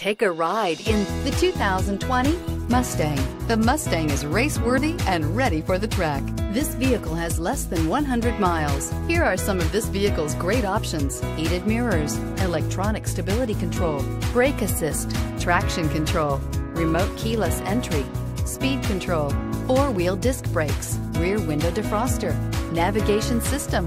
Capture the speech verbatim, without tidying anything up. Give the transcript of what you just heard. Take a ride in the two thousand twenty Mustang. The Mustang is race-worthy and ready for the track. This vehicle has less than one hundred miles. Here are some of this vehicle's great options: heated mirrors, electronic stability control, brake assist, traction control, remote keyless entry, speed control, four-wheel disc brakes, rear window defroster, navigation system,